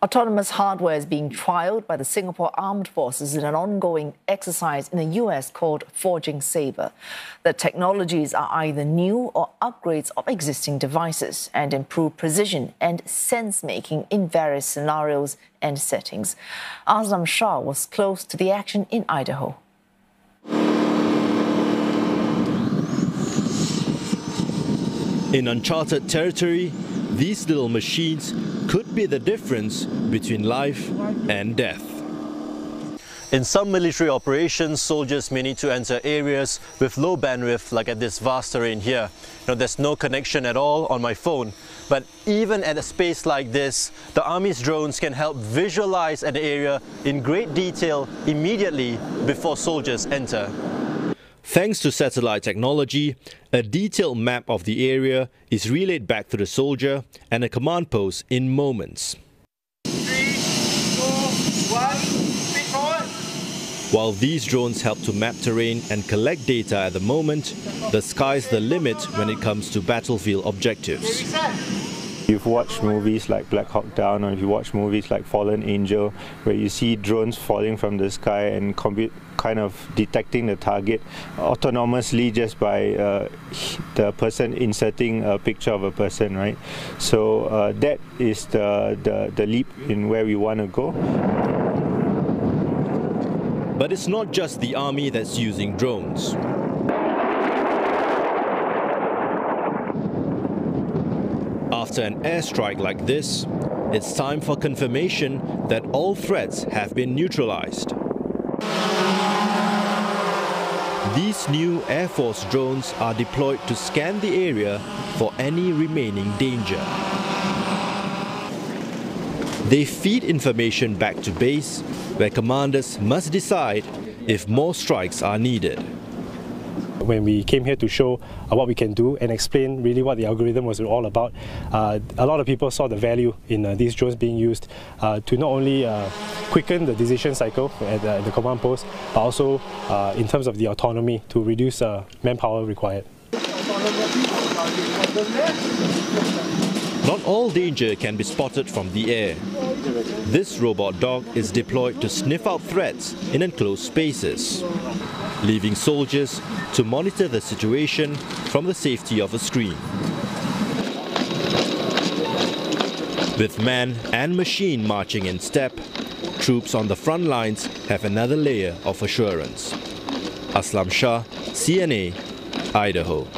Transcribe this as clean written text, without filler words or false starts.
Autonomous hardware is being trialled by the Singapore Armed Forces in an ongoing exercise in the U.S. called Forging Sabre. The technologies are either new or upgrades of existing devices and improve precision and sense-making in various scenarios and settings. Aslam Shah was close to the action in Idaho. In uncharted territory, these little machines could be the difference between life and death. In some military operations, soldiers may need to enter areas with low bandwidth, like at this vast terrain here. Now, there's no connection at all on my phone, but even at a space like this, the Army's drones can help visualize an area in great detail immediately before soldiers enter. Thanks to satellite technology, a detailed map of the area is relayed back to the soldier and a command post in moments. 3, 2, 1, speed forward. While these drones help to map terrain and collect data at the moment, the sky's the limit when it comes to battlefield objectives. You've watched movies like Black Hawk Down, or if you watch movies like Fallen Angel, where you see drones falling from the sky and kind of detecting the target autonomously just by the person inserting a picture of a person, right? So that is the leap in where we want to go. But it's not just the Army that's using drones. After an airstrike like this, it's time for confirmation that all threats have been neutralized. These new Air Force drones are deployed to scan the area for any remaining danger. They feed information back to base, where commanders must decide if more strikes are needed. When we came here to show what we can do and explain really what the algorithm was all about, a lot of people saw the value in these drones being used to not only quicken the decision cycle at the command post, but also in terms of the autonomy to reduce manpower required. Not all danger can be spotted from the air. This robot dog is deployed to sniff out threats in enclosed spaces, leaving soldiers to monitor the situation from the safety of a screen. With man and machine marching in step, troops on the front lines have another layer of assurance. Aslam Shah, CNA, Idaho.